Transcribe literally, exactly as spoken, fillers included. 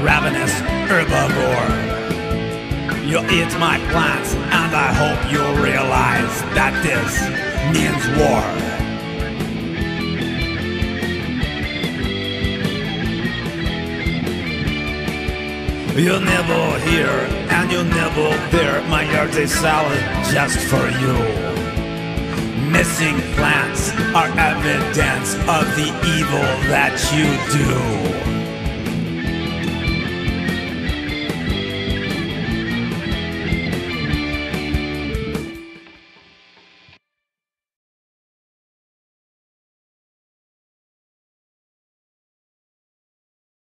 ravenous herbivore. You eat my plants, and I hope you realize that this means war. You never hear and you never fear my earthy salad just for you. Missing plants are evidence of the evil that you do.